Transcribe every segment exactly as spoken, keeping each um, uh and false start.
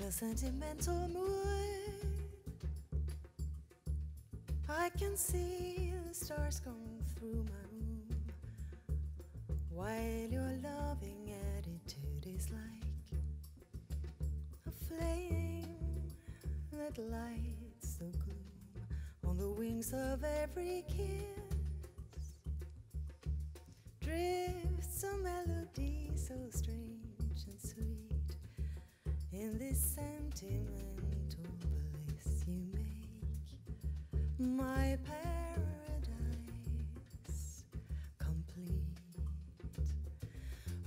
in a sentimental mood. I can see the stars come through my room while your loving attitude is like a flame that lights the gloom on the wings of every kiss. Drifts a melody so strange and sweet in this sentimental bliss you make my paradise complete.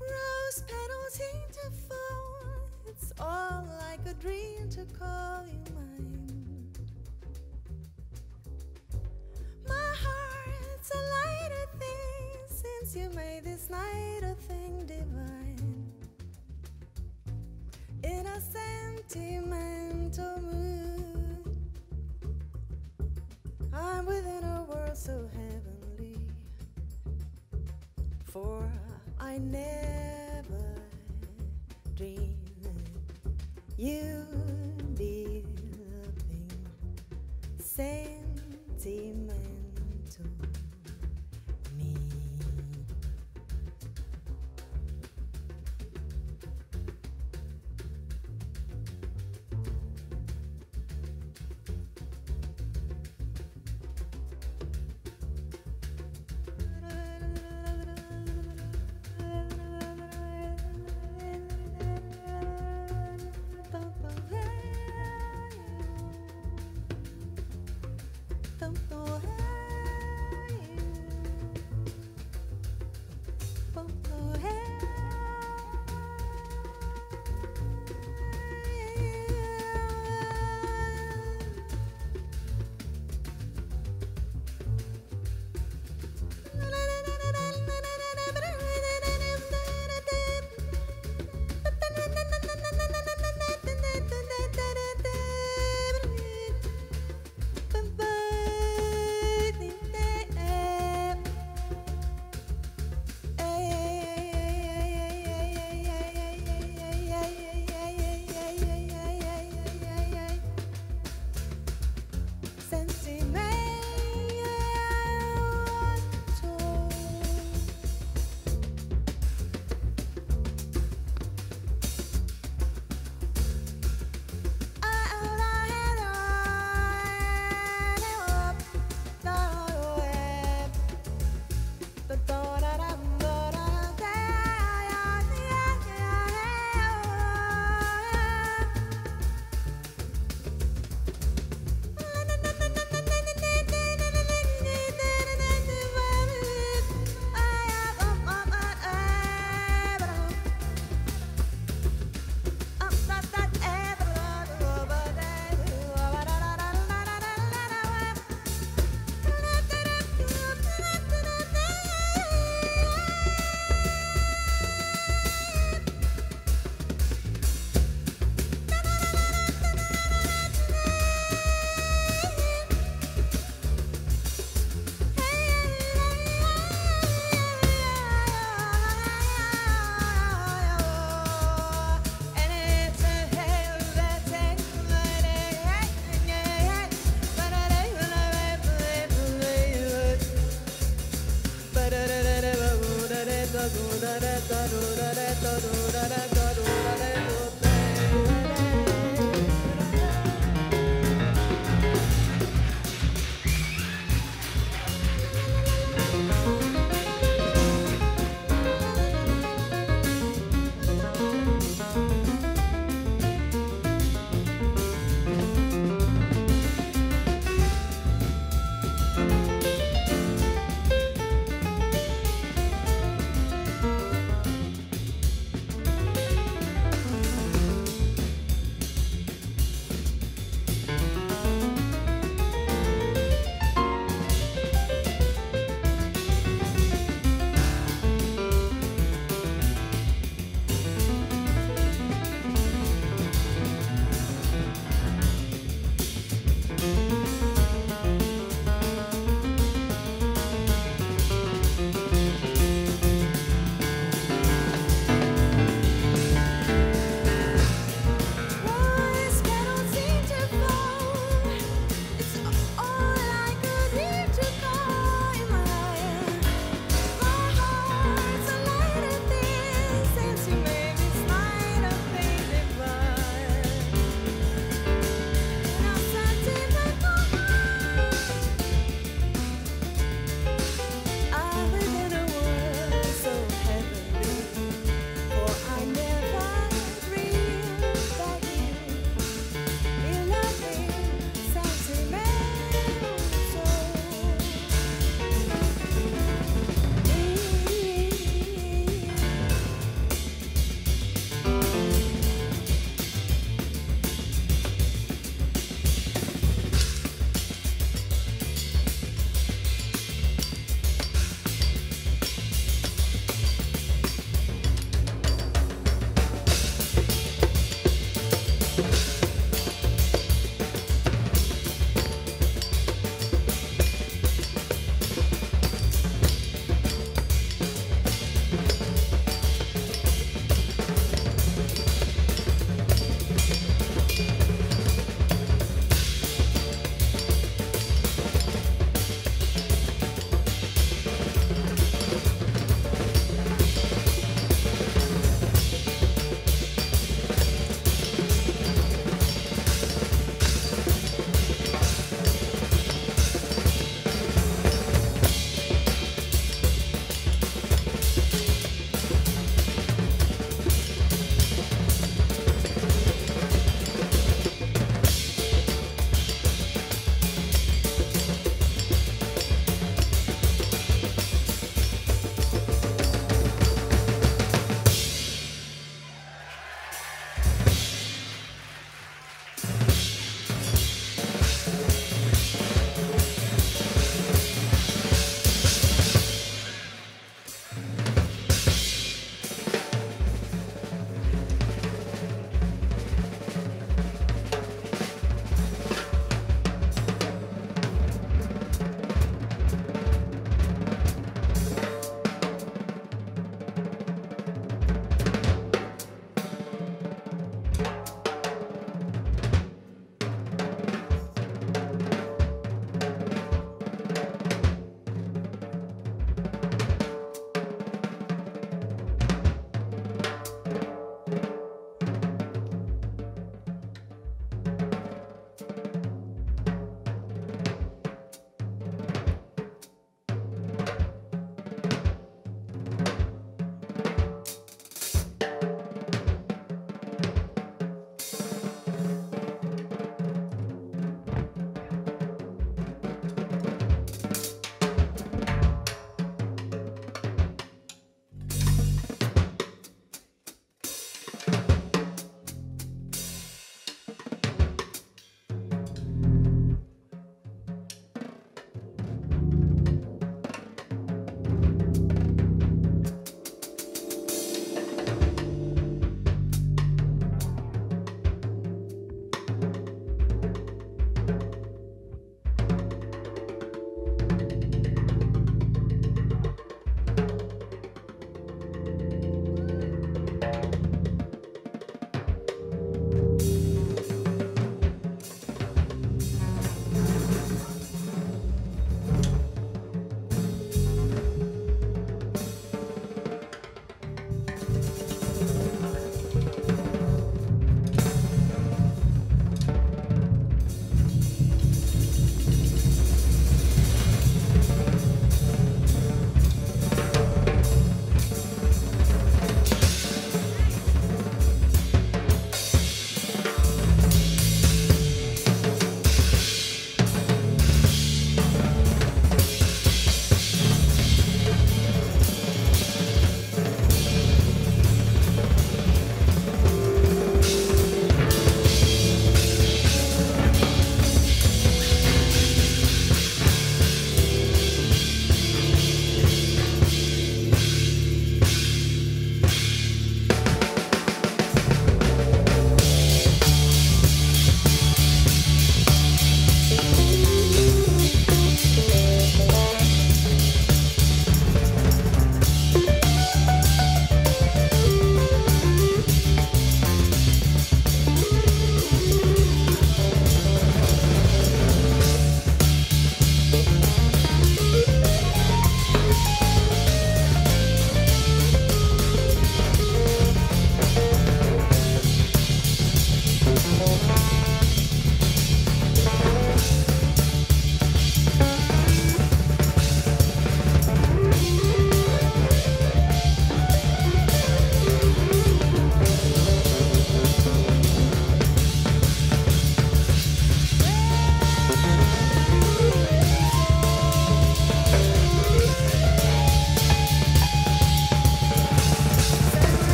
Rose petals seem to fall, it's all like a dream to call you mine. My heart's a lighter thing since you made this night a thing divine. In a sentimental mood, I'm within a world so heavenly, for I never dreamed that you'd be loving sentimental me. Don't know how you don't know how. Bye.